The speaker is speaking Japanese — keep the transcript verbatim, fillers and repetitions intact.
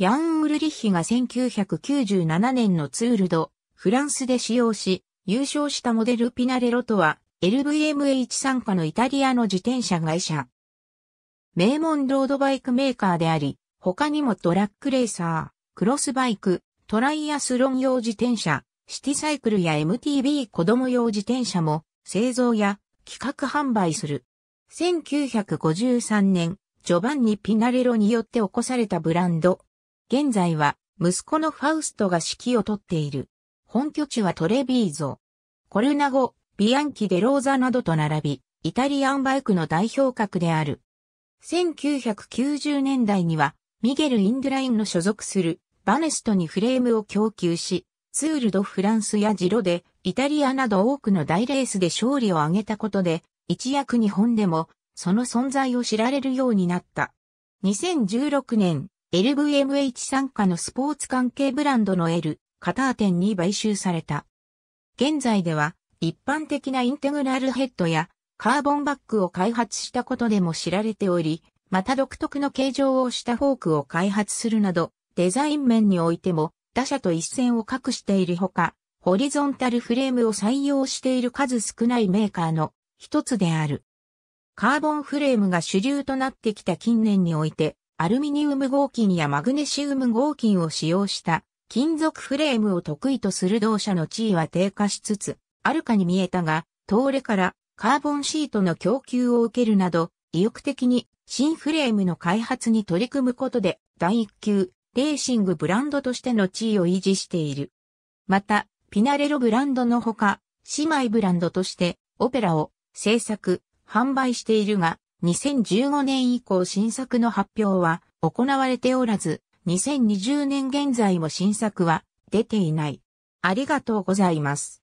ヤン・ウルリッヒがせんきゅうひゃくきゅうじゅうななねんのツール・ド・フランスで使用し、優勝したモデルピナレロとは、エルブイエムエイチ 傘下のイタリアの自転車会社。名門ロードバイクメーカーであり、他にもトラックレーサー、クロスバイク、トライアスロン用自転車、シティサイクルや エムティービー 子供用自転車も製造や企画販売する。せんきゅうひゃくごじゅうさんねん、ジョバンニ・ピナレロによって起こされたブランド。現在は息子のファウストが指揮を執っている。本拠地はトレビーゾ、コルナゴ、ビアンキ・デ・ローザなどと並び、イタリアンバイクの代表格である。せんきゅうひゃくきゅうじゅうねんだいには、ミゲル・インドゥラインの所属するバネストにフレームを供給し、ツール・ド・フランスやジロで、イタリアなど多くの大レースで勝利を挙げたことで、一躍日本でも、その存在を知られるようになった。にせんじゅうろくねん、エルブイエムエイチ 傘下のスポーツ関係ブランドの エル・カター店に買収された。現在では、一般的なインテグラルヘッドや、カーボンバッグを開発したことでも知られており、また独特の形状をしたフォークを開発するなど、デザイン面においても、他社と一線を画しているほか、ホリゾンタルフレームを採用している数少ないメーカーの一つである。カーボンフレームが主流となってきた近年において、アルミニウム合金やマグネシウム合金を使用した金属フレームを得意とする同社の地位は低下しつつ、あるかに見えたが、トーレからカーボンシートの供給を受けるなど、意欲的に新フレームの開発に取り組むことで、第一級レーシングブランドとしての地位を維持している。また、ピナレロブランドのほか、姉妹ブランドとしてオペラを制作、販売しているが、にせんじゅうごねん以降新作の発表は行われておらず、にせんにじゅうねん現在も新作は出ていない。ありがとうございます。